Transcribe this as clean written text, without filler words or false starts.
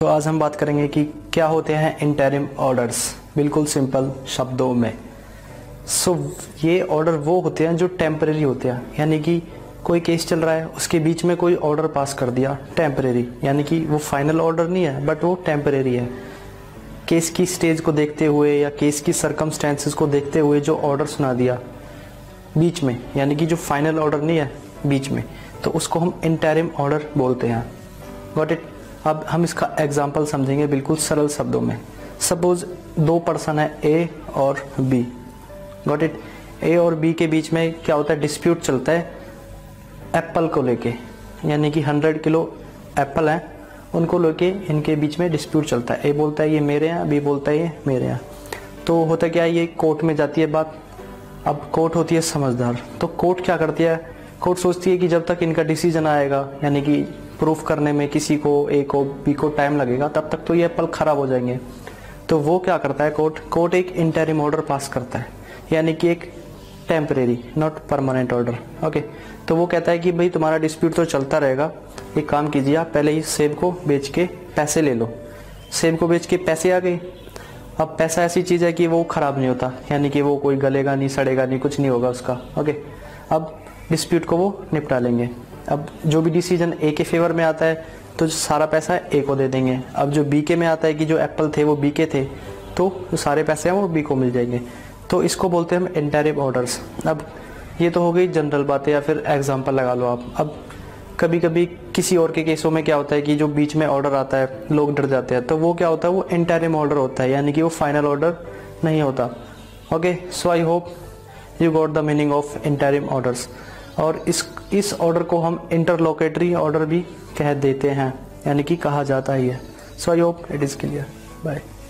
तो आज हम बात करेंगे कि क्या होते हैं इंटरिम ऑर्डर्स, बिल्कुल सिंपल शब्दों में। ये ऑर्डर वो होते हैं जो टेम्परेरी होते हैं, यानी कि कोई केस चल रहा है, उसके बीच में कोई ऑर्डर पास कर दिया टेम्परेरी, यानी कि वो फाइनल ऑर्डर नहीं है बट वो टेम्परेरी है। केस की स्टेज को देखते हुए या केस की सर्कमस्टेंसेस को देखते हुए जो ऑर्डर सुना दिया बीच में, यानी कि जो फाइनल ऑर्डर नहीं है बीच में, तो उसको हम इंटरिम ऑर्डर बोलते हैं। Got it? अब हम इसका एग्जाम्पल समझेंगे बिल्कुल सरल शब्दों में। सपोज दो पर्सन है ए और बी। Got it? ए और बी के बीच में क्या होता है, डिस्प्यूट चलता है एप्पल को लेके, यानी कि 100 किलो एप्पल हैं, उनको लेके इनके बीच में डिस्प्यूट चलता है। ए बोलता है ये मेरे हैं, बी बोलता है ये मेरे हैं। तो होता क्या है, ये कोर्ट में जाती है बात। अब कोर्ट होती है समझदार, तो कोर्ट क्या करती है, कोर्ट सोचती है कि जब तक इनका डिसीजन आएगा, यानी कि प्रूफ करने में किसी को ए को बी को टाइम लगेगा, तब तक तो ये एप्पल खराब हो जाएंगे। तो वो क्या करता है कोर्ट एक इंटरिम ऑर्डर पास करता है, यानी कि एक temporary not permanent order. Okay, तो वो कहता है कि भाई तुम्हारा डिस्प्यूट तो चलता रहेगा, एक काम कीजिए आप पहले ही सेब को बेच के पैसे ले लो। सेब को बेच के पैसे आ गए। अब पैसा ऐसी चीज़ है कि वो ख़राब नहीं होता, यानी कि वो कोई गलेगा नहीं, सड़ेगा नहीं, कुछ नहीं होगा उसका। ओके, अब डिस्प्यूट को वो निपटा लेंगे। अब जो भी डिसीजन ए के फेवर में आता है तो सारा पैसा ए को दे देंगे। अब जो बी के में आता है कि जो एप्पल थे वो बी के थे, तो सारे पैसे हैं वो बी को मिल जाएंगे। तो इसको बोलते हैं हम इंटरिम ऑर्डर्स। अब ये तो हो गई जनरल बातें या फिर एग्जांपल लगा लो आप। अब कभी कभी किसी और के केसों में क्या होता है कि जो बीच में ऑर्डर आता है लोग डर जाते हैं, तो वो क्या होता है, वो इंटरिम ऑर्डर होता है, यानी कि वो फाइनल ऑर्डर नहीं होता। Okay, so I hope you got the meaning of interim orders. और इस ऑर्डर को हम इंटरलोकेटरी ऑर्डर भी कह देते हैं, यानी कि कहा जाता ही है। So I hope it is clear. Bye.